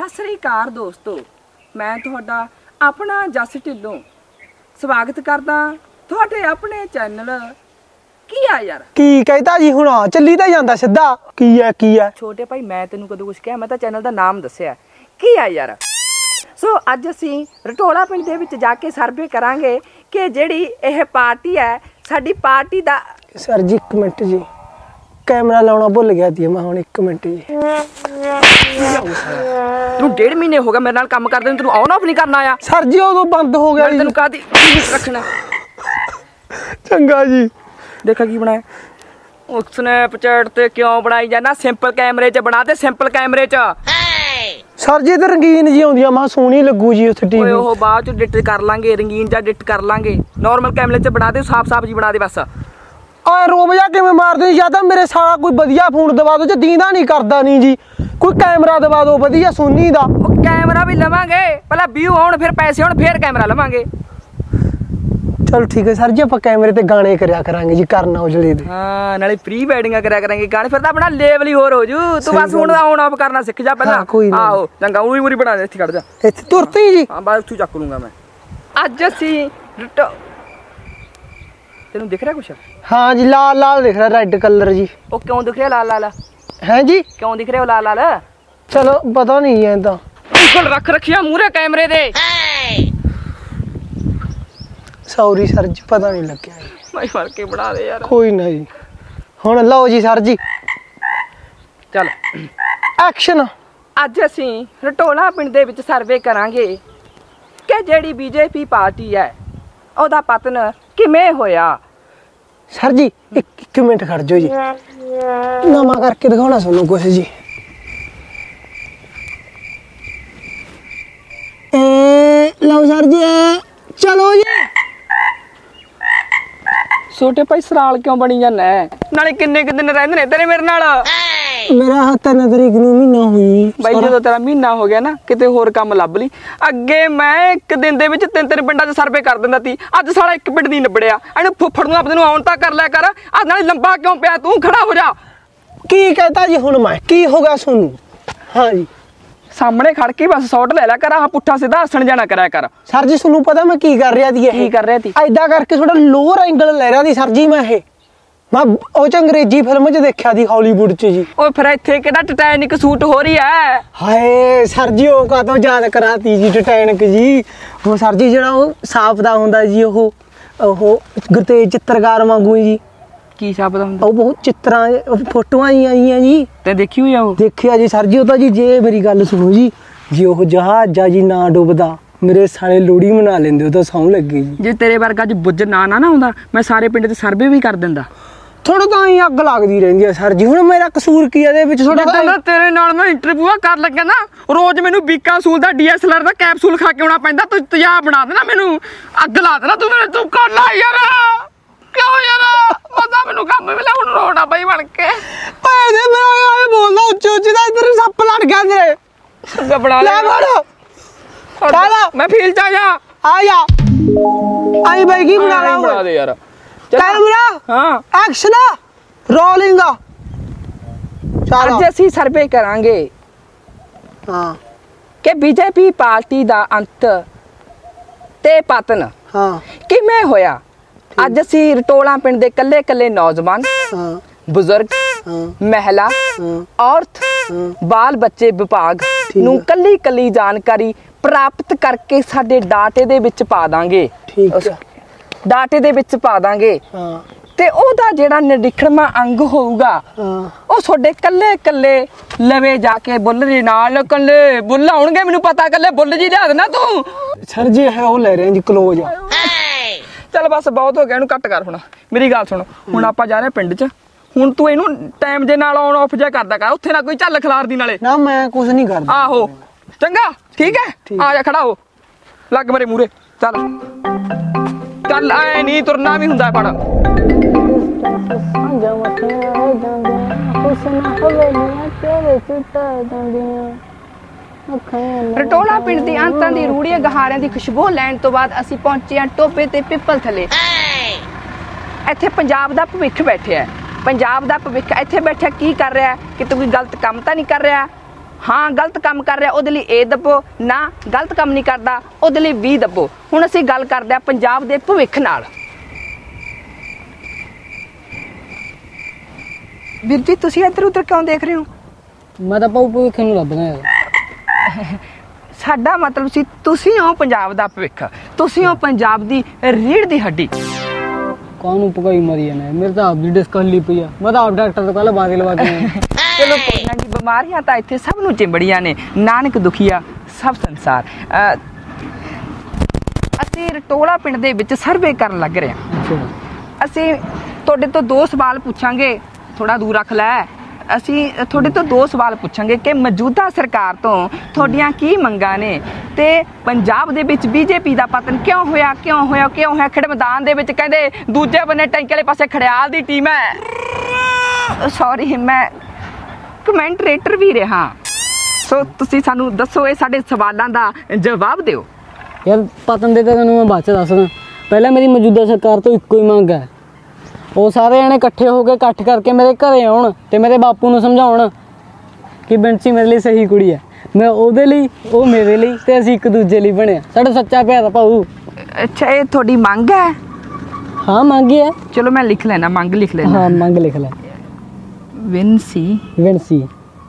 सत श्री अकाल दोस्तों, मैं तुहाडा अपना जस ढिल्लों स्वागत करदा तुहाडे अपने चैनल। की आ यार की कहता जी, हुण चली तां जांदा सिद्धा। की है छोटे भाई, मैं तेनू कदों कुछ कहा? मैं तां चैनल दा नाम दस्सिया। की आ यार। सो अज असीं रटोला पिंड दे विच जाके सर्वे करांगे कि जिहड़ी इह पार्टी है साडी पार्टी दा। सर जी एक मिनट जी, कैमरा लाना भुल गया थी मैं। हुण एक मिनट जी, तू डेढ़ महीने हो गया मेरे नाल काम करदे नूं, तैनूं ऑन ऑफ नहीं करना आया। सर जी उदों बंद हो गया जी, तैनूं कादी रखना। चंगा जी, देखा की बनाया उसने स्नैपचैट ते? क्यों बनाई जाना? सिंपल कैमरे च बना दे, सिंपल कैमरे च। सर जी ते रंगीन जी आउंदी आ, मां सोहनी लगू जी उस टीवी। ओए ओह, बाद च एडिट कर लांगे, रंगीन जा एडिट कर लांगे। नॉर्मल कैमरे च बना दे, साफ-साफ जी बना दे बस। रोबजा किवें मारदे या तां मेरे साला कोई वधिया फोन दवा दो जे दींदा नहीं करदा नहीं जी। कोई कैमरा दवा दो वधिया सोनी दा। ओ कैमरा भी लवांगे, पहला व्यू आउण फिर पैसे आउण फिर कैमरा लवांगे। चल ठीक है सर जी, ਆਪਾਂ कैमरे ते गाने करया करांगे जी, करना उजले दे। हां नाले प्री वेडिंग करया करांगे गाने, फिर ता अपना लेवल ही होर हो जू। तू बस हुण ऑन ऑफ करना सिख जा पहला। आओ चंगा, उरी उरी बना दे, इत्थे खड़ जा। इत्थे तुरती जी। हां बस तू चक लूंगा मैं। अज असी तेनू दिख रहा कुछ? हाँ जी, लाल लाल दिख रहा, रेड कलर जी। ओ क्यों दिख रहा लाल लाल? हैं जी क्यों दिख रहा लाल लाल? चलो पता नहीं है तो रख रखिया मूरे कैमरे दे। सॉरी सर जी, पता नहीं लग गया। बना दे यार। कोई नहीं। हुण लो जी सर जी, चल एक्शन। अज असीं रटोला पिंड दे विच सर्वे करांगे कि जिहड़ी बीजेपी पार्टी है ओहदा पतन किवें होया। सर जी एक मिनट खड़ जाओ जी, नवा करके दिखाना सोनू कुछ जी। लो सर जी, चलो जी। छोटे भाई सराल क्यों बनी जाना है? नाले किन्ने कि दिन रहंदे ने तेरे मेरे नाल? मेरा हाथ नजर एक महीना हुई भाई, जो तेरा महीना हो गया ना किते होर काम लभ ली। अगे मैं एक दिन दे विच तीन तीन पिंडां च सर्वे कर दिंदा ती, अज साला एक पिंड नहीं निबड़िया। इहनू फुफड़ नूं आपदे नूं आउण तां कर लिया कर। आ नाले लंबा क्यों पिया तू? खड़ा हो जा। की कहता जी हुण मैं? की हो गया सोनू? हां जी, सामने खड़ के बस शॉट ले लिया कर। हां पुट्ठा सीधा हसण जाना कराया कर। सर जी सोनू पता मैं की कर रिया थी? की कर रिया थी? ऐदा करके थोड़ा लोअर एंगल ले रिया थी सर जी। मैं ये मैं ओच अंग्रेजी फिल्म च देखा थी, हॉलीवुड च जी। ओ फिर इथे केड़ा टाइटैनिक शूट हो रही है? हाय सर जी, ओ का तो याद कराती जी टाइटैनिक जी। वो सर जी जड़ा ओ सांप दा हुंदा जी, ओहो गुरतेज चित्रकार वांगू जी। की सांप दा हुंदा? ओ बहुत चित्रां फोटोआं ही आईयां जी। ते देखी होई आ? ओ देखिया जी सर जी। ओ तो जी जे मेरी गल सुनो जी जी, ओह जहाज जा जी ना डुबदा, मेरे सारे लोड़ी मना लेंदे। ओ तो सौं लगी जी। जे तेरे वर्गा ज बुझ ना ना हुंदा, मैं सारे पिंड च सर्वे भी कर दिंदा। थोड़ा तो ही अग लगती रही है सर जी। हूँ मेरा कसूर की है? तेरे नाल मैं इंटरव्यू कर लगा ना, रोज मैनू बीकासूल दा डीएसएलआर दा कैप्सूल खा के आना पैंदा। तू तजाब बना देना मैनू, अग ला देना तू मेरे। तू कर ला यार, क्यों यार? पता मैनू काम मिला, हुण रोना भाई बन के। ओए दे मेरा आए बोलदा उच्चे उच्चे दा, इधर सप लड़ गया तेरे संग बना ले। मार डाला मैं फील चा जा। आ जा आई भाई की बना ला, बना दे यार। Camera action rolling. अज असीं सर्वे करांगे हां कि बीजेपी पार्टी दा अंत ते पतन हां किवें होया। अज असीं रटोला पिंड दे कल्ले कल्ले नौजवान, हां बुजुर्ग, हां महिला, औरत, बाल बच्चे विभाग नूं कल्ली कल्ली जानकारी प्राप्त करके साडे डाटे दे विच पा दांगे। ठीक है, डाटे दे विच पा दांगे। ते ओहदा जेड़ा निरीक्षणमा अंग होऊगा ओ सोडे कल्ले कल्ले लवे जाके बुल जी नाल कल्ले बुल आउणगे। मैनू पता कल्ले बुल जी लिया देना तू। सर जी है ओ ले रहे जी क्लोज। चल बस बहुत हो गया, इनू कट कर। हुण मेरी गल सुण, हुण आपां जा रहे पिंड च। हुण तू इनू टाइम दे नाल ऑन ऑफ जे करदा कर, उत्थे ना कोई झल खलार दी। नाले ना मैं कुछ नहीं करदा। आहो चंगा ठीक है, आ जा खड़ा हो लग मेरे मूरे। चल चल आए नहीं तुरना भी हुंदा पड़ा। रटोला पिंड दी अंतां दी रूड़ियां गहारियां दी खुशबू लैण तो बाद असीं पहुंचे हां टोपे ते पिपल थले। इत्थे पंजाब दा भविख बैठिया है। पंजाब दा भविख इत्थे बैठिया की कर रहा है? कितों कोई गलत काम तां नहीं कर रहा? हाँ गलत काम कर रहा उहदे लई ए दबो, ना गलत काम नहीं करता उहदे लई बी दबो। हुण असीं गल करदे आं पंजाब दे भविख नाल। वीर जी तुसीं इधर उधर क्यों देख रहे हो? मैं तो भविख नूं लभदा यार। साडा मतलब सी तुसीं हो पंजाब दा भविख, तुसीं हो पंजाब दी रीढ़ दी हड्डी। कानून पकाई मरी जाना मेरे तो आप दी डिस्कली पई आ, मैं तो आप डॉक्टर तो कल बाजी लवा के। चलो कोई ना जी, बीमारियां तो इत्थे सब नूं चिंबड़ियां ने, नानक दुखिया सब संसार। असीं रटोला पिंड दे विच सर्वे करन लग रहे हां। असीं तुहाडे तो दो सवाल पूछांगे, थोड़ा दूर रख लै। असीं तुहाडे तो दो सवाल पूछांगे कि मौजूदा सरकार तो तुहाडियां की मंगां ने ते पंजाब दे विच बीजेपी दा पतन क्यों होया क्यों होया क्यों होया? खड़े मैदान दे विच कहंदे दूजे बन्ने टैंके वाले पासे खड़ियाल दी टीम है। सॉरी मैं कमेंटरेटर भी रहा, सो तुसी सानू दसो ये साडे सवालां दा जवाब दिओ। यार पतन दे तैनूं मैं बाद च दसदा, पहला मेरी मौजूदा सरकार तो इक्को ही मंग है, वो सारे जने इकट्ठे होकर इकट्ठ करके मेरे घरे आउण ते मेरे बापू नूं समझाउण कि बंसी मेरे लिए सही कुड़ी है, मैं ओहदे लई ओह मेरे लिए ते असीं इक दूजे लई बणे साडा सच्चा प्यार भाऊ। अच्छा ये थोड़ी मंग है? हाँ मंग है। चलो मैं लिख लेना, मंग लिख लेना। हाँ मंग लिख ले। ਵਿੰਸੀ ਵਿੰਸੀ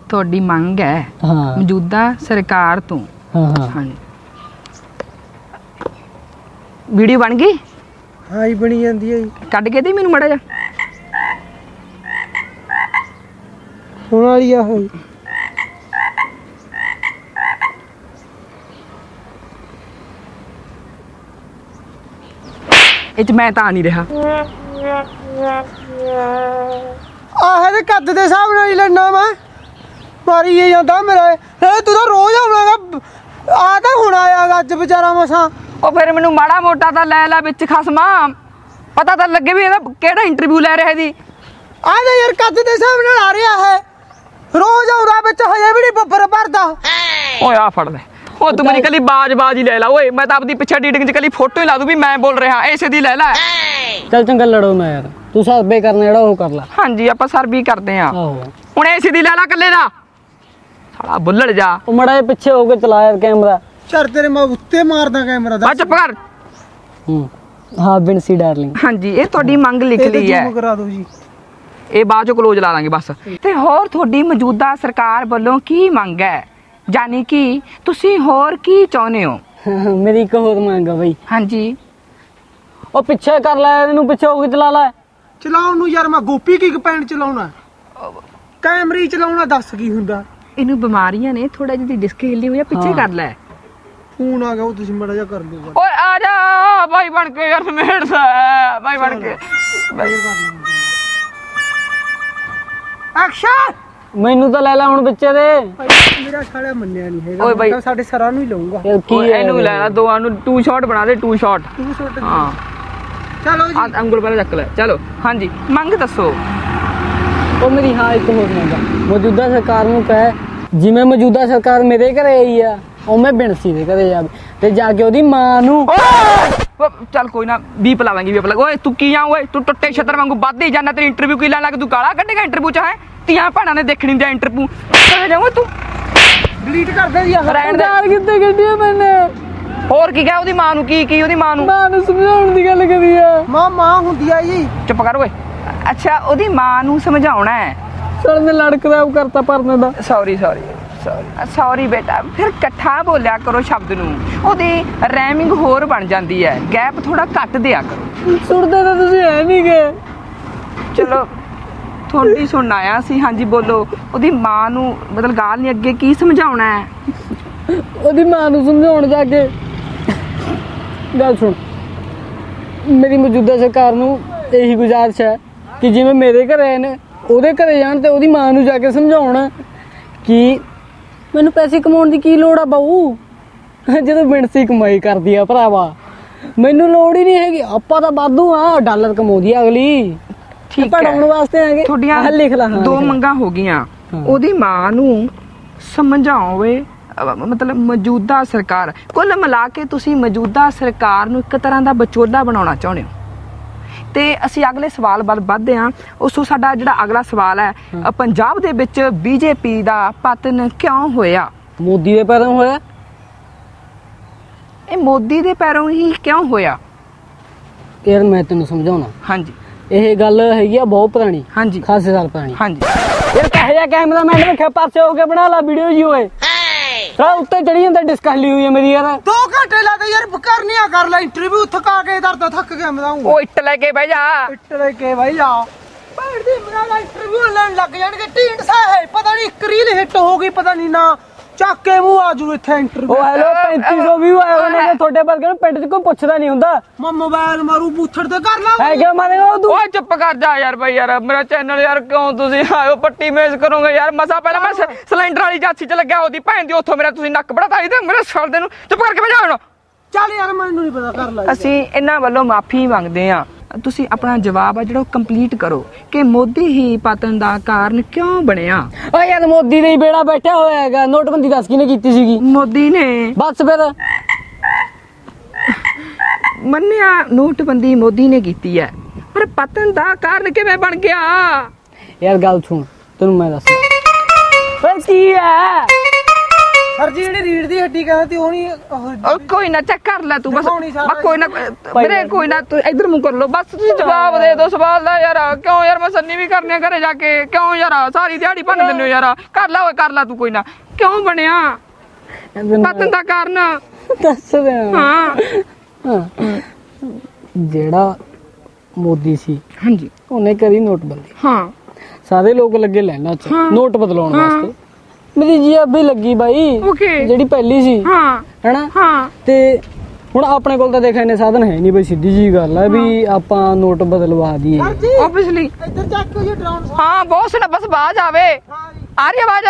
ਤੁਹਾਡੀ ਮੰਗ ਹੈ ਹਾਂ ਮੌਜੂਦਾ ਸਰਕਾਰ ਤੋਂ। ਹਾਂ ਹਾਂ ਵੀਡੀਓ ਬਣ ਗਈ? ਹਾਂ ਹੀ ਬਣੀ ਜਾਂਦੀ ਹੈ ਜੀ, ਕੱਢ ਕੇ ਦੇ ਮੈਨੂੰ ਮੜਾ ਜਾ ਹੁਣ ਵਾਲੀ ਆ ਹੋਈ। ਇਹ ਚ ਮੈਂ ਤਾਂ ਨਹੀਂ ਰਿਹਾ। ਆਹਦੇ ਕੱਦ ਦੇ ਹਿਸਾਬ ਨਾਲ ਹੀ ਲੈਣਾ ਮੈਂ ਮਾਰੀ ਇਹ ਜਾਂਦਾ ਮੇਰਾ। ਤੂੰ ਤਾਂ ਰੋਜ਼ ਆਉਣਾਗਾ, ਆ ਤਾਂ ਹੁਣ ਆਇਆਗਾ ਅੱਜ ਵਿਚਾਰਾ ਮਸਾਂ। ਉਹ ਫਿਰ ਮੈਨੂੰ ਮਾੜਾ ਮੋਟਾ ਤਾਂ ਲੈ ਲੈ ਵਿੱਚ ਖਸਮਾ, ਪਤਾ ਤਾਂ ਲੱਗੇ ਵੀ ਇਹਦਾ ਕਿਹੜਾ ਇੰਟਰਵਿਊ ਲੈ ਰਿਹਾ ਦੀ। ਆਹਦਾ ਯਾਰ ਕੱਦ ਦੇ ਹਿਸਾਬ ਨਾਲ ਆ ਰਿਹਾ ਹੈ, ਰੋਜ਼ ਆਉਂਦਾ ਵਿੱਚ, ਹਜੇ ਵੀ ਨਹੀਂ ਬੱਬਰ ਭਰਦਾ। ਓਏ ਆ ਫੜ ਲੈ, ਉਹ ਤੂੰ ਮੇਰੀ ਕੱਲੀ ਬਾਜ਼ ਹੀ ਲੈ ਲਾ। ਓਏ ਮੈਂ ਤਾਂ ਆਪਦੀ ਪਿੱਛੇ ਡੀਟਿੰਗ 'ਚ ਕੱਲੀ ਫੋਟੋ ਹੀ ਲਾ ਦੂੰ ਵੀ ਮੈਂ ਬੋਲ ਰਿਹਾ, ਇਸੇ ਦੀ ਲੈ ਲੈ। ਚੱਲ ਚੰਗਾ ਲੜੋ ਨਾ ਯਾਰ, तू सर्वे करना जरा वो कर ला। हाँ जी आप सर्वे करते हैं हूँ, ए सी दी ला ला कले दा साला बुल्लड़ जा। मड़ा ये पिछे होके चला यार कैमरा, चल तेरे मैं उत्ते मारदा कैमरा दा। चुप कर। हाँ विंसी डार्लिंग। हाँ जी ये थोड़ी मंग लिख ली है, करा दो जी ये बाद चो क्लोज ला लांगे बस। ते होर थोड़ी मौजूदा सरकार वालों की मंग है, जानी कि तुसी होर की चाहते हो? मेरी एक होर मंग है भाई। हाँ जी और पिछे कर ला, इनू पिछे होके चला ला। चलाउण नूं यार मैं गोपी की पैन चलाउणा, कैमरे चलाउणा, दस की हुंदा। इनू बीमारियां ने, थोड़ा जिही डिस्क हिली होई आ, पिछे कर लै। फोन आ गया ओ तुसीं मड़ा जा कर लूगा। ओए आ जा भाई बन के यार, मेहरदा भाई बन के एक्शन। मैनू तो ले ला हुण पिछे दे, मेरा साला मन्निया नहीं हैगा। ओए भाई साडे सरां नूं ही लऊंगा। ओए इनू ले ला दोआं नूं, टू शॉट बना दे, टू शॉट। हां चलो जी अंगुल पहले चक ले। चलो हाँ जी मंग दसो। वो मेरी हाँ एक होर मंग, मौजूदा सरकार नूं कह जिवें मौजूदा सरकार मेरे घर आई है उवें बिंसी दे घर जावे ते जाके ओदी मां नूं। चल कोई ना भी पलावांगी, भी पला। ओए तू की आ, ओए तू टुट्टे छतर वांगू बद ही जाना, तेरी इंटरव्यू की लैन लग, तू गाला कड्डेगा इंटरव्यू च है? तियां भैणां ने देखणी दा इंटरव्यू कह जाऊं तू डिलीट कर दे यार। यार कितने गड्डियां मैंने ਹੋਰ ਕੀ ਕਹਿ ਉਹਦੀ ਮਾਂ ਨੂੰ, ਕੀ ਉਹਦੀ ਮਾਂ ਨੂੰ ਸਮਝਾਉਣ ਦੀ ਗੱਲ ਕਰੀ ਆ। ਮਾਂ ਹੁੰਦੀ ਆ ਜੀ। ਚੁੱਪ ਕਰ ਓਏ। ਅੱਛਾ ਉਹਦੀ ਮਾਂ ਨੂੰ ਸਮਝਾਉਣਾ ਹੈ। ਸਰ ਨੇ ਲੜਕਦਾ ਉਹ ਕਰਤਾ ਭਰਨੇ ਦਾ। ਸੌਰੀ ਬੇਟਾ, ਫਿਰ ਇਕੱਠਾ ਬੋਲਿਆ ਕਰੋ ਸ਼ਬਦ ਨੂੰ, ਉਹਦੀ ਰੈਮਿੰਗ ਹੋਰ ਬਣ ਜਾਂਦੀ ਹੈ, ਗੈਪ ਥੋੜਾ ਘੱਟ ਦਿਆ ਕਰੋ। ਸੁਣਦੇ ਤਾਂ ਤੁਸੀਂ ਐ ਨਹੀਂ ਗਏ। ਚਲੋ ਤੁਹਾਡੀ ਸੁਣਨ ਆਇਆ ਸੀ। ਹਾਂਜੀ ਬੋਲੋ, ਉਹਦੀ ਮਾਂ ਨੂੰ ਮਤਲਬ ਗਾਲ ਨਹੀਂ ਅੱਗੇ ਕੀ ਸਮਝਾਉਣਾ ਹੈ? ਉਹਦੀ ਮਾਂ ਨੂੰ ਸਮਝਾਉਣ ਜਾਗੇ गल सुन, मेरी मौजूदा सरकार नूं यही गुजारिश है कि जिवें मेरे घर आए ने उहदे घरे जाण ते उहदी मां नूं जाके समझाउणा कि मैनूं पैसे कमाउण दी की लोड़ आ बाऊ, जदों बिंसी कमाई करदी आ भरावा, मैनूं लोड़ ही नहीं हैगी। आपां तां वाधू आ, डालर कमाउंदी अगली, ठीक है पढ़ाउण वास्ते आगे। थोड़ियां लिख ला दो मंगां हो गईयां, उहदी मां नूं समझाओवे मतलब मौजूदा सरकार। कुल मिला के तुसी मौजूदा सरकार नूं इक तरह दा बचोला बनाउणा चाहुंदे हो तो असी अगले सवाल वाल बढ़ते हैं। उस तो साडा जिहड़ा अगला सवाल है, पंजाब दे विच बीजेपी दा पतन क्यों होया? मोदी दे पैरों होया। ये मोदी दे पैरों ही क्यों होया? यार मैं तैनूं समझाउणा। हाँ जी, यह गल है बहुत पुरानी। हाँ जी, खासे साल पुरानी। हाँ जी। यार कहिया कैमरा मैन रखे पासे होके बना ला वीडियो जी ओए। रा उत्ते चढ़ी अंदर डिस्कसली हुई है मेरी। यार 2 घंटे लादा यार करनिया कर ला इंटरव्यू थका के इधर तो थक के मराऊंगा। ओ इट लेके भाई जा, इट लेके भाई जा बैठ दी मेरा ला इंटरव्यू लेने लग जाएंगे। टींड सा है पता नहीं क्रील हिट होगी पता नहीं ना चाके मुंह आजू इथे इंटरव्यू। ओ हेलो 3500 व्यू आए होने के थोड़े पर कर पिंड को पूछदा नहीं हुंदा। मैं मोबाइल मारू बूथड़ ते कर ला है क्या मारेगा तू? ओ चुप कर जा यार भाई, यार मेरा चैनल यार क्यों तुसी आयो पट्टी मेज करोगे यार। मसा पहला मैं सिलेंडर वाली जासी च लग्या होदी भैन दी ओथों मेरा तुसी नक बड़ाई दे मेरे सर दे नु। चुप करके बैठ जा। चल यार मैनू नहीं पता कर ला। असि इना वालों माफी मांगदे आ। तुसी अपना जवाब है जो कंप्लीट करो कि मोदी ही पतन का कारण क्यों बनया? ओ यार मोदी ने बेड़ा बैठा होएगा। नोटबंदी दस किने कीती सीगी? मोदी ने। बस फिर मन्निया नोटबंदी मोदी ने कीती है, पर पतन का कारण किवें बन गया? यार गल सुन तैनूं मैं दस पर की है हर जी जेडी रीढ़ दी हड्डी कहदा ती ओनी। ओ कोई ना चेक कर ले तू बस। कोई ना मेरे कोई ना तू इधर मुंह कर लो बस। तू जवाब दे दो सवाल दा यार। क्यों यार मैं सन्नी भी करने घरे जाके क्यों यार सारी दिहाड़ी भन्न दिंदे हो यार। कर ला ओए कर ला तू। कोई ना क्यों बनया पतन दा कारण दस दे। हां जेड़ा मोदी सी हां जी ओने करी नोटबंदी। हां सारे लोग लगे लेना नोट बदलाउण वास्ते। मेरी जेब भी लगी भाई जेडी पहली सी। हां है ना। हां ते हुण अपने कोल तां देख इन्ने साधन है नहीं भाई। सीधी जी गल है भी आपा नोट बदलवा दिए ऑब्वियसली। इधर चेक हो ये ड्रोन। हां बहुत सुना बस आवाज आवे। आ रही आवाज?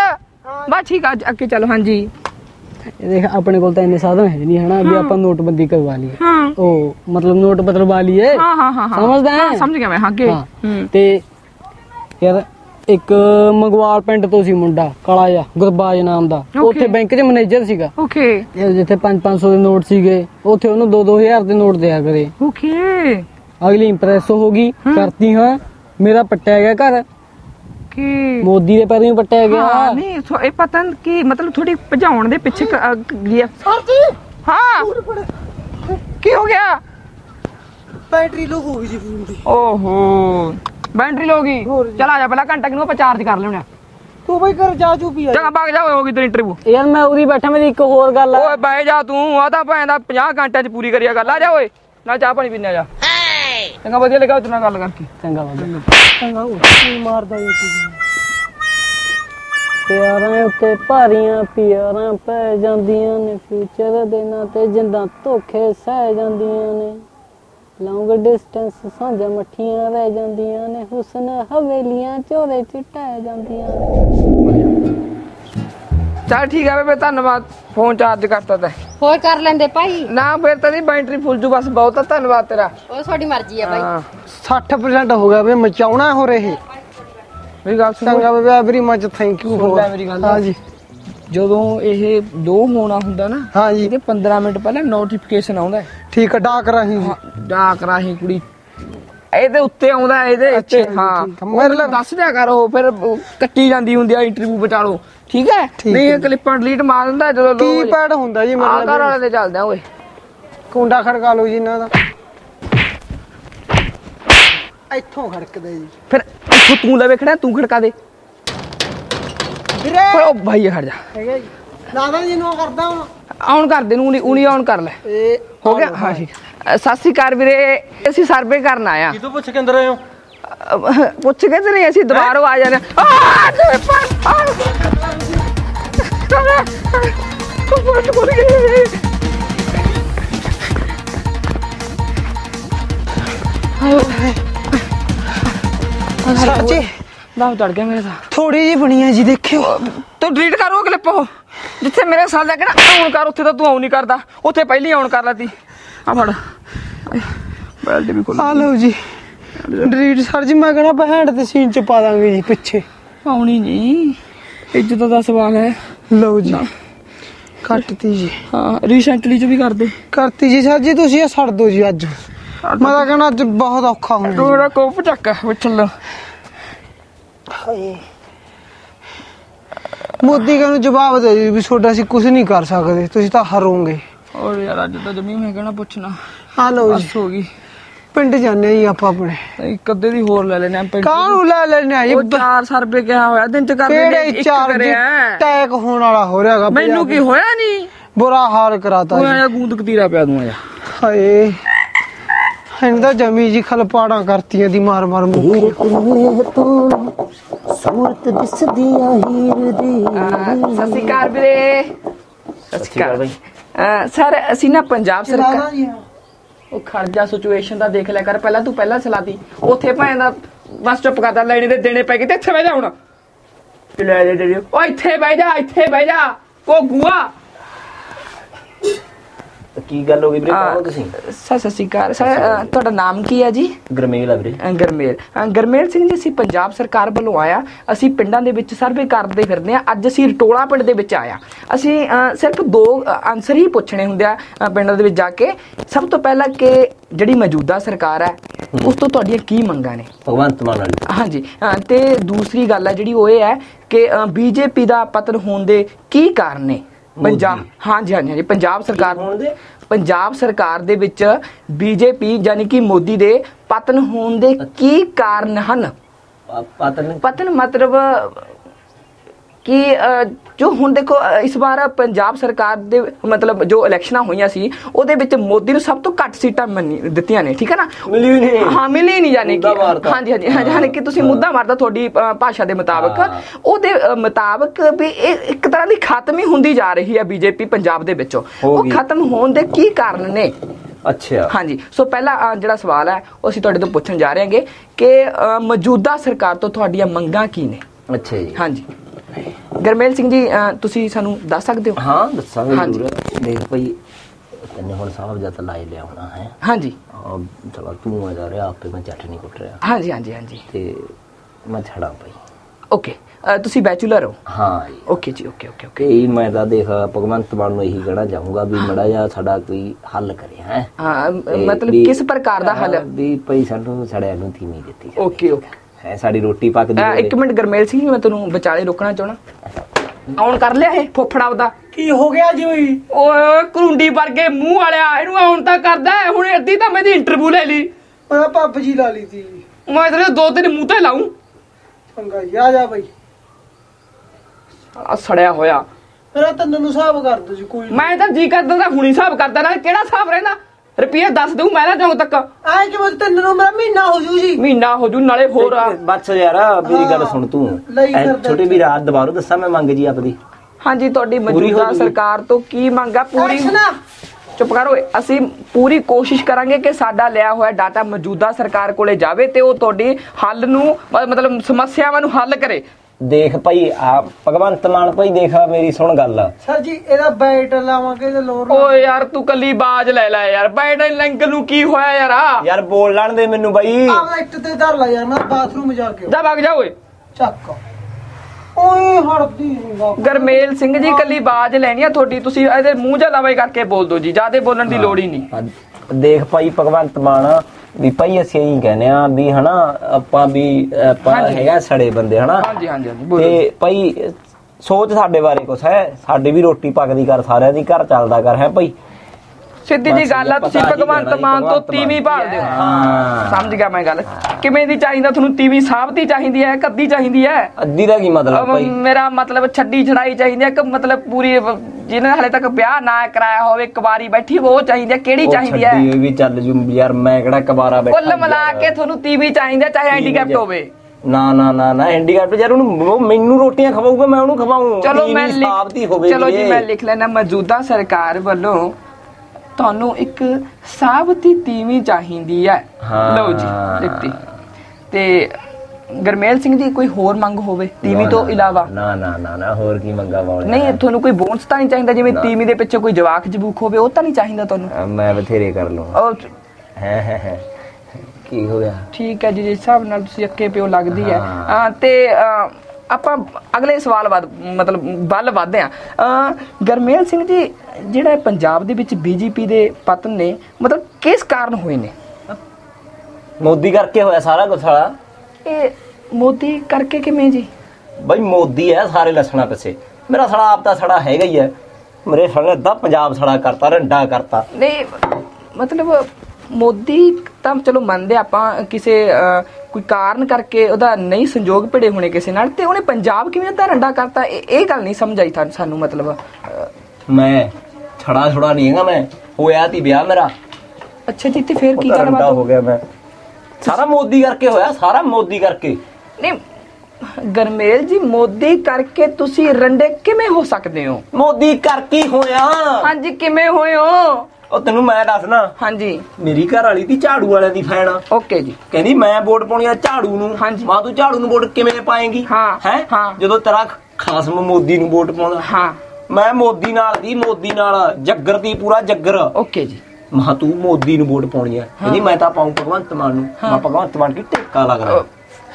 बस ठीक है आगे चलो। हां जी ये देख अपने कोल तां इन्ने साधन है नहीं है ना भी आपा नोटबंदी करवा लिए। ओ मतलब नोट बदलवा लिए। हां हां हां समझदा है। समझ गया मैं। हां के ते यार एक मंगवाल पिंड तो सी मुंडा काला जा गुरबाज नाम दा। ओथे बैंक च मैनेजर सीगा। ओके जिथे 500 दे नोट सीगे ओथे ओनु 2-2000 दे नोट देया करे। ओके अगली इंप्रेस होगी करती हां मेरा पट्टा गया घर। ओके मोदी दे पैरों पट्टा गया। हां नहीं ए पता नहीं की मतलब थोड़ी भजाउण दे पीछे गया। हां की हो गया? बैटरी लो हो गई जी फोन दी। ओहो बैटरी लोगी चला जा पहला घंटा किनों पे चार्ज कर लेना। तू भाई कर जा चू भी चंगा भाग जा होगी तेरी इंटरव्यू। यार मैं उरी बैठा मेरी एक और गल है। ओए भाई जा तू आधा भाई दा 50 घंटे च पूरी करिया गल। आ जा ओए ना चाह पानी पीने जा। चंगा बढ़िया लगा उतना गल करके। चंगा बाबा चंगा ओ तू मारदा ये प्यारां उते भारियां प्यारां पै जांदियां ने फ्यूचर दे ना ते जिंदा धोखे सह जांदियां ने। लॉन्ग डिस्टेंस सांझा मठियां रह जांदियां ने हुस्न हवेलियां चोरे चिट्टा जांदियां ने। चल ठीक है बे धन्यवाद। फोन चार्ज करता ते होर कर लेंदे भाई ना फिर तेरी बैटरी फुल जू बस। बहुत धन्यवाद तेरा। ओ थोड़ी मर्जी है भाई। 60% हो गया बे मचाउना हो रहे मेरी गल सुन। चंगा बे एवरी मच थैंक यू हो मेरी गल। हां जी ਜਦੋਂ ਇਹ ਦੋ ਹੋਣਾ ਹੁੰਦਾ ਨਾ ਹਾਂਜੀ ਇਹਦੇ 15 ਮਿੰਟ ਪਹਿਲਾਂ ਨੋਟੀਫਿਕੇਸ਼ਨ ਆਉਂਦਾ। ਠੀਕ ਹੈ ਡਾਕ ਰਾਹੀਂ ਕੁੜੀ ਇਹਦੇ ਉੱਤੇ ਆਉਂਦਾ ਇਹਦੇ ਅੱਛੇ। ਹਾਂ ਮੇਰੇ ਲਈ ਦੱਸ ਦਿਆ ਕਰ ਉਹ ਫਿਰ ਕੱਟੀ ਜਾਂਦੀ ਹੁੰਦੀ ਆ ਇੰਟਰਵਿਊ ਬਟਾਲੋ। ਠੀਕ ਹੈ ਨਹੀਂ ਇਹ ਕਲਿੱਪਾਂ ਡਿਲੀਟ ਮਾਰ ਦਿੰਦਾ ਜਦੋਂ ਲੋਕ ਕੀਪੈਡ ਹੁੰਦਾ ਜੀ ਮੇਰੇ ਲਈ ਆਧਾਰ ਵਾਲੇ ਤੇ ਚੱਲਦਾ। ਓਏ ਕੁੰਡਾ ਖੜਕਾ ਲਓ ਜੀ ਇਹਨਾਂ ਦਾ ਇੱਥੋਂ ਖੜਕਦਾ ਜੀ ਫਿਰ ਇੱਥੋਂ ਤੂੰ ਲੈ ਵੇਖਣਾ ਤੂੰ ਖੜਕਾ ਦੇ। ओ भाई हट जा लादा जी नो करदा ऑन कर दे नु उनी ऑन कर ले। ए हो गया। हां ठीक सासी कार वीरे ਅਸੀਂ ਸਰਵੇ ਕਰਨ ਆਇਆ। ਕਿਦੋਂ ਪੁੱਛ ਕੇ ਅੰਦਰ ਆਏ ਹੋ? ਪੁੱਛ ਕੇ ਤੇ ਨਹੀਂ ਅਸੀਂ ਦੁਬਾਰਾ ਆ ਜਾਣਾ। ਆ ਜੀ दाव चढ़ गया मेरे साथ। थोड़ी जी बनी है जी देखियो तो डिलीट करो क्लिप हो जिथे मेरे साथ लगे ना ऑन कर उथे तो तू ऑन ही करदा उथे पहले ही ऑन कर लाती। आ फड़ बैल्ट भी खोल। आ लो जी डिलीट सर जी मैं कहना बहन दे सीन च पा दांगे जी पीछे पाउनी नहीं इज्जत दा सवाल है। लो जी कटती जी। हां रिसेंटली जो भी कर दे करती जी सर जी तुसी ये छड़ दो जी आज मैं कहना अज बहुत औखा हूं मेरा कोप चक्का चलो मोदी का जवाब दे भी छोड़ा असि कुछ नहीं कर सकते तुसी तो हरोगे और यार अज तो जमी मैं कहना पूछना हालो हो गई पिंड जाने ही आप अपने एक अद्धे दी होर ले लेने पिंड कानू ले लेने ये 400 रुपए क्या होया दिन च कर ले एक करिया टैक होने वाला हो रहागा मेनू की होया नहीं बुरा हाल कराता है गूंद कतीरा पे दूंगा यार हाय इंदा जमी जी खलपाड़ा करती दी मार मार हीर हीर तो सूरत दिसदी हीर दी सस्तिकार बे सस्तिकार भाई सर असीना पंजाब सरकार ओ खर्जा सिचुएशन दा देख ले कर पहला तू पहला चलाती ओथे भाए दा बस चुप करदा लेने दे देने पै गए ते इथे बैठ जा हुन ले ले ले ओ इथे बैठ जा ओ गुआ की गल हो गई ब्रे कहो ਤੁਸੀਂ ਸਤਿ ਸ੍ਰੀ ਅਕਾਲ ਸਰ ਤੁਹਾਡਾ ਨਾਮ ਕੀ ਹੈ ਜੀ ਗਰਮੇਲ ਆ ਵੀਰੇ ਗਰਮੇਲ ਸਿੰਘ ਜੀ ਅਸੀਂ ਪੰਜਾਬ ਸਰਕਾਰ ਵੱਲੋਂ ਆਇਆ ਅਸੀਂ ਪਿੰਡਾਂ ਦੇ ਵਿੱਚ ਸਰਵੇ ਕਰਦੇ ਫਿਰਦੇ ਆ ਅੱਜ ਅਸੀਂ ਟੋਲਾ ਪਿੰਡ ਦੇ ਵਿੱਚ ਆਇਆ ਅਸੀਂ ਸਿਰਫ ਦੋ ਆਨਸਰ ਹੀ ਪੁੱਛਣੇ ਹੁੰਦੇ ਆ ਪਿੰਡਾਂ ਦੇ ਵਿੱਚ ਜਾ ਕੇ ਸਭ ਤੋਂ ਪਹਿਲਾਂ ਕਿ ਜਿਹੜੀ ਮੌਜੂਦਾ ਸਰਕਾਰ ਹੈ ਉਸ ਤੋਂ ਤੁਹਾਡੀਆਂ ਕੀ ਮੰਗਾਂ ਨੇ ਭਗਵੰਤ ਮਾਨ ਵਾਲੀ ਹਾਂਜੀ ਤੇ ਦੂਸਰੀ ਗੱਲ ਹੈ ਜਿਹੜੀ ਉਹ ਇਹ ਹੈ ਕਿ ਬੀਜੇਪੀ ਦਾ ਪਤਨ ਹੋਣ ਦੇ ਕੀ ਕਾਰਨ ਨੇ पंजाब हाँ जी हाँ जी हाँ जी पंजाब सरकार दे विच बीजेपी यानी कि मोदी दे पतन होने दे की कारण हैं पतन मतलब कि जो हुण देखो इस बार पंजाब सरकार दे मतलब जो इलेक्शन हुई सी ओदे विच मोदी नूं सब तो घट सीटां दित्तियां ने ठीक है ना मिली नहीं हाँ मिली नहीं यानी कि हाँ जी हाँ जी यानी कि तुसीं मुद्दा मारदा तुहाडी भाषा दे मुताबक ओदे मुताबक भी एक तरह दी खत्म ही हुंदी जा रही है बीजेपी पंजाब दे विचों ओह खत्म होण दे की कारण ने अच्छा हाँ जी सो पहला जिहड़ा सवाल है असीं तुहाडे तों पुछण जा रहे हांगे कि मौजूदा सरकार तों तुहाडीआं मंगां की ने अच्छा जी हाँ जी गरमेल सिंह जी तुसी सानू दस सकते हो हां दसांगे जरूर देख भाई तन्ने हुन साहब जाता लाई लिया होना है हां जी और चला तू आ जा रहा आप पे मैं चटनी कुट रहा हां जी हां जी हां जी ते मैं छड़ा भाई ओके तुसी बैचलर हो हां ओके जी ओके ओके ओके ई मैं दा देख भगवंत मान नु यही कहना चाहूंगा भी मड़ा जा साडा कोई हल करे हैं हां मतलब किस प्रकार दा हल भी भाई सानू छड़या नु थी नहीं देती ओके ओके है साड़ी रोटी पक दी एक मिनट गरमेल सिंह मैं तन्नू बचाले रोकना चाहना ऑन कर लिया है फोफड़ा उदा की हो गया जी ओए कुरुंडी वर्गे मुंह वाला इनु ऑन ता करदा है हुन अद्धी ता मैं दी इंटरव्यू ले ली मैं पप जी ला ली थी मैं तेरे दो तीन मुंह ते लाऊं चंगा या जा भाई साला सड़या होया तेरा तन्नू नु हिसाब कर दो जी कोई मैं ता जी करदा ता हुनी हिसाब करदा ना केड़ा हिसाब रहंदा रुपये 10 दूं मैं ना जाऊं तक आज के बाद तन्नू मेरा महीना हो जू जी महीना हो जू नाले होर बस यार मेरी गल सुन तू छोटे भी रात दोबारा दसा मैं मांग जी आपदी हां जी तोडी मौजूदा सरकार तो की मांगा पूरी चुप करो असि पूरी कोशिश करांगे कि साडा लिया होया डाटा मौजूदा सरकार कोले जावे ते ओ तोडी हल नु मतलब समस्यावां नु हल करे देख भाई आप भगवंत मान भाई देखा मेरी सुन गल सर जी एदा बैट लावांगे ते लोर ओ यार तू कली बाज ले ले यार बैट लंग नु की होया यार यार बोल लान दे मेनू भाई आप लाइट ते धर ला यार मैं बाथरूम जाके जा भाग जा ओए चक ओए हड़दी गरमेल सिंह जी कली बाज लेनी है थोड़ी तुसी एदे मुंह जा लावे करके बोल दो जी ज्यादा बोलन दी लोड़ ही नहीं देख भाई भगवंत मान ਵੀ ਭਾਈ ਅਸੀਂ ਇਹੀ ਕਹਿੰਦੇ ਆ ਵੀ ਹਨਾ ਆਪਾਂ ਵੀ ਆਪਾਂ ਹੈਗਾ ਸੜੇ ਬੰਦੇ ਹਨਾ ਹਾਂਜੀ ਹਾਂਜੀ ਤੇ ਭਾਈ ਸੋਚ ਸਾਡੇ ਬਾਰੇ ਕੁਛ ਹੈ ਸਾਡੇ ਵੀ ਰੋਟੀ ਪੱਕਦੀ ਕਰ ਸਾਰਿਆਂ ਦੀ ਘਰ ਚੱਲਦਾ ਕਰ ਹੈ ਭਾਈ ਸਿੱਧੀ ਜੀ ਗੱਲ ਆ ਤੁਸੀਂ ਭਗਵੰਤ ਮਾਨ ਤੋਂ ਤੀਵੀਂ ਭਾਲਦੇ ਹੋ ਹਾਂ ਸਮਝ ਗਿਆ ਮੈਂ ਗੱਲ ਕਿਵੇਂ ਦੀ ਚਾਹੀਦਾ ਤੁਹਾਨੂੰ ਤੀਵੀਂ ਸਾਬਤੀ ਚਾਹੀਦੀ ਹੈ ਕੱਦੀ ਚਾਹੀਦੀ ਹੈ ਅੱਧੀ ਦਾ ਕੀ ਮਤਲਬ ਭਾਈ ਮੇਰਾ ਮਤਲਬ ਛੱਡੀ ਛੜਾਈ ਚਾਹੀਦੀ ਹੈ ਕਿ ਮਤਲਬ ਪੂਰੀ ਜਿਹਨੇ ਹਲੇ ਤੱਕ ਵਿਆਹ ਨਾ ਕਰਾਇਆ ਹੋਵੇ ਕੁਵਾਰੀ ਬੈਠੀ ਉਹ ਚਾਹੀਦੀ ਹੈ ਕਿਹੜੀ ਚਾਹੀਦੀ ਹੈ ਛੱਡੀ ਵੀ ਚੱਲ ਜੂ ਯਾਰ ਮੈਂ ਕਿਹੜਾ ਕੁਵਾਰਾ ਬੈਠਾ ਕੁੱਲ ਮਿਲਾ ਕੇ ਤੁਹਾਨੂੰ ਤੀਵੀਂ ਚਾਹੀਦੀ ਹੈ ਚਾਹੇ ਹੈਂਡੀਕੈਪਟ ਹੋਵੇ ਨਾ ਨਾ ਨਾ ਨਾ ਹੈਂਡੀਕੈਪਟ ਯਾਰ ਉਹਨੂੰ ਮੈਨੂੰ ਰੋਟੀਆਂ ਖਵਾਊਗਾ ਮੈਂ ਉਹਨੂੰ ਖਵਾਉਂ ਚਲੋ ਮੈਂ ਸਾਬਤੀ ਹੋਵੇ ਚਲੋ ਜੀ ਮੈਂ ਲਿਖ ਲੈਣਾ ਮੌਜੂਦਾ ਸਰਕਾਰ ਵੱਲੋਂ ਤੁਹਾਨੂੰ ਇੱਕ ਸਾਬਤੀ ਤੀਵੀਂ ਚਾਹੀਦੀ ਹੈ ਲਓ ਜੀ ਲਿਖਤੀ ਤੇ ਗਰਮੇਲ ਸਿੰਘ ਜੀ ਕੋਈ ਹੋਰ ਮੰਗ ਹੋਵੇ ਤੀਵੀਂ ਤੋਂ ਇਲਾਵਾ ਨਾ ਨਾ ਨਾ ਨਾ ਹੋਰ ਕੀ ਮੰਗਾ ਵਾਲਾ ਨਹੀਂ ਤੁਹਾਨੂੰ ਕੋਈ ਬੋਨਸ ਤਾਂ ਨਹੀਂ ਚਾਹੀਦਾ ਜਿਵੇਂ ਤੀਵੀਂ ਦੇ ਪਿੱਛੇ ਕੋਈ ਜਵਾਕ ਜਬੂਕ ਹੋਵੇ ਉਹ ਤਾਂ ਨਹੀਂ ਚਾਹੀਦਾ ਤੁਹਾਨੂੰ ਮੈਂ ਬਥੇਰੇ ਕਰ ਲਵਾਂ ਹੈ ਕੀ ਹੋ ਗਿਆ ਠੀਕ ਹੈ ਜੀ ਜਿਸ ਹਿਸਾਬ ਨਾਲ ਤੁਸੀਂ ਅੱਕੇ ਪਿਓ ਲੱਗਦੀ ਹੈ ਤੇ ਆਪਾਂ ਅਗਲੇ ਸਵਾਲ ਵੱਧ ਮਤਲਬ ਵੱਲ ਵਧਦੇ ਆ ਗਰਮੇਲ ਸਿੰਘ ਜੀ ਜਿਹੜਾ ਪੰਜਾਬ ਦੇ ਵਿੱਚ ਬੀਜੇਪੀ ਦੇ ਪਤਨ ਨੇ ਮਤਲਬ ਕਿਸ ਕਾਰਨ ਹੋਏ ਨੇ मोदी करके होया सारा कुछ साला मोदी करके किमें जी बई मोदी है सारे लक्षणा पिछे मेरा सड़ा आपका सड़ा हैगा ही है मेरे सड़े दा पंजाब सड़ा करता रंडा करता नहीं मतलब मोदी तो चलो मानते आप किसी कोई कारण करके वह नहीं संजोग भिड़े होने किसी नाल ते उन्हें पंजाब किमें अद्धा रंडा करता ये गल नहीं समझ आई था सानू मतलब मैं छड़ा छुड़ा नहीं है मैं होया ती ब्याह मेरा अच्छा जी तो फिर की करवा हो गया मैं सारा मोदी करके होया सारा मोदी करके नहीं गरमेल जी मोदी करके तुसी रंडे किवें हो सकदे हो मोदी करके होया हां जी किवें होए हो ओ तैनू मैं दसना हां जी मेरी घर वाली दी झाड़ू वाले दी फैन ओके जी कहंदी मैं वोट पाउणी आ झाड़ू नू हां जी मां तू झाड़ू नू वोट किवें पाएगी हां है हां जदों तेरा खास मोदी नू वोट पाउणा हां मैं मोदी नाल जग्गर दी पूरा जग्गर ओके जी मां तू मोदी नू वोट पाउणी आ कहंदी मैं तां पाऊं भगवंत मान नू मां भगवंत मान की टेका लगदा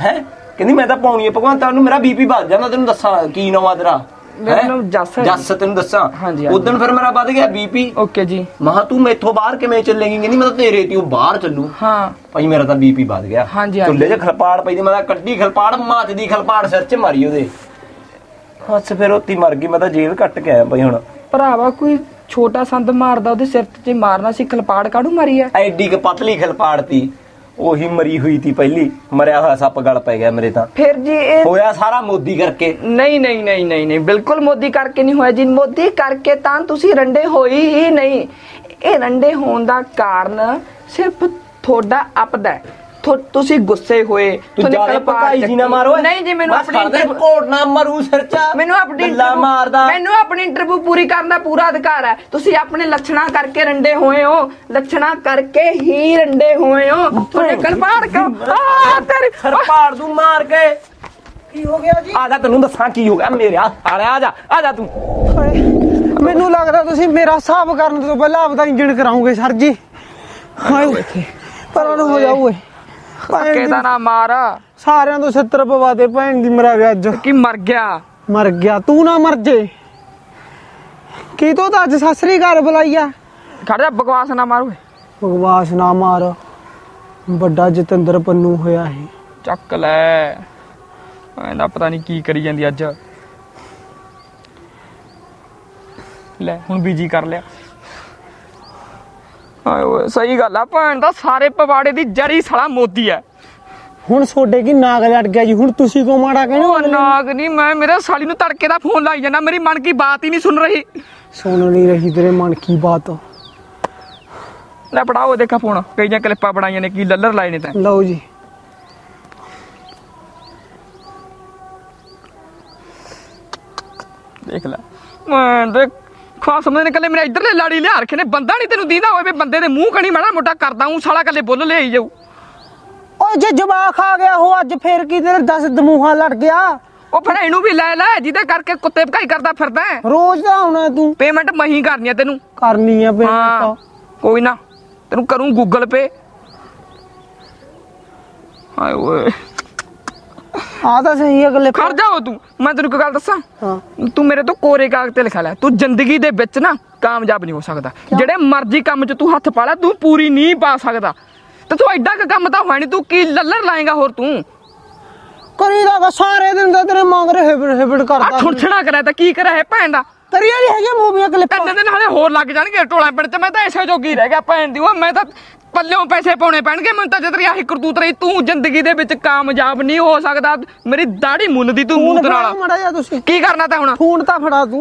है कहंदी मैं तां पाउणी आ भगवंत मान नू मेरा बीपी वध जांदा तैनू दस्सां की नाम आ तेरा मेरा नाम जस है जस तैनू दस्सां हां जी उस दिन फिर मेरा वध गया बीपी ओके जी मां तू मेथों बाहर किवें चलेगी कहंदी मैं तां तेरे तीओं बाहर चलूं हां भाई मेरा तां बीपी वध गया हां जी चुल्ले च खलपाड़ पई दी मैं तां कड्डी खलपाड़ माच दी खलपाड़ सिर च मारी ओदे बस फिर ओती मर गई मैं तां जेल कट के आया भाई हुण भरावा कोई छोटा संद मारदा ओदे सिर ते मारना सी खलपाड़ काढू मारी है एडी क पतली खलपाड़ ती ओही मरी हुई थी पहली मरिया हुआ सप गल पै गया मेरे ता फिर जी होया सारा मोदी करके नहीं नहीं नहीं नहीं नहीं बिल्कुल मोदी करके नहीं होया जी मोदी करके तां तुसी रंडे होई ही नहीं ए रंडे होण दा कारण सिर्फ थोड़ा अपदा है तुसी गुस्से हुए तूने कलपाड़ जी ना मारो नहीं जी मैनू अपनी कोट ना मारू सरचा मैनू अपनी इंटरव्यू मारदा मैनू अपनी इंटरव्यू पूरी करन दा पूरा अधिकार है तुसी अपने लक्षणा करके रंडे होए हो लक्षणा करके ही रंडे होए हो तूने कलपाड़ का आ तेरे खरपाड़ दू मार के की हो गया जी आ जा तन्नू दसा की हो गया मेरे आ जा तू मैनू लगदा तुसी मेरा हिसाब करन तो पहला आपदा इंजन कराओगे सर जी हाय पर हो जाओ कहता ना मारा सारे तो छत्तर पवा दे भैन दी मरा गया अज कि मर गया तू ना मर जे की तो अज सासरी घर बुलाईया खड़ जा बकवास ना मार बड़ा जतिंदर पन्नू होया है चक लै ऐंदा पता नहीं की करी जांदी अज लै हुण बीजी कर लिया सही गल भैन दा सारे पवाड़े दी जड़ी साला मोदी है हुण सोडे की नाग लट गया जी हुण तुसी को माड़ा कहना नाग नहीं मैं मेरे साली नू तड़के दा फोन लाई जाना मेरी मन की बात ही नहीं सुन नहीं रही तेरे मन की बात ले पढ़ाओ देखा फोन कई क्लिपा बनाई ने की लल्लर लाए ने ते लो जी देख ला मैं देख खा समझ निकले मेरा इधर ले लाड़ी लिया रखे ने बंदा नहीं तेन दीदा हो बंदे दे मूंह कणी माड़ा मोटा करदा हूं साला कले बोल ले आई जाऊ ओ जे जवाब खा गया हो अज फिर की तेरे 10 दमूहा लट गया ओ फिर इनु भी ले ले जिदे करके कुत्ते भकाई करदा फिरदा है रोज दा आउना तू पेमेंट मही करनी है तेनू करनी है पेमेंट कोई ना तेनू करूं गूगल पे हाय ओए आदा सही अगले कर जाओ तू मैं तेरे को गल दसा हां तू मेरे तो कोरे कागज ते लिखा ले तू जिंदगी दे विच ना कामयाब नहीं हो सकदा जेड़े मर्जी काम च तू हाथ पा ला तू पूरी नहीं पा सकदा ते तू एडा का काम ता होई नहीं तू की लल्लर लाएगा और तू करीदा दा सारे दिन दा तेरे मांग रहे हेबड़ करदा ठुठड़ा करे ता की करे भैन दा तेरी वाली हैगी मूवीयां कले तन्ने दे नाले होर लग जाणगे टोला पिंड ते मैं ता ऐसे जोगी रह गया भैन दी ओ मैं ता पल्लों पैसे पाने पैणगे मैं तो जदरी आही करतूत रही तू जिंदगी दे विच कामयाब नहीं हो सकदा मेरी दाढ़ी मुन दी तू मूत नाल की करना ता हुण फोन ता फड़ा तू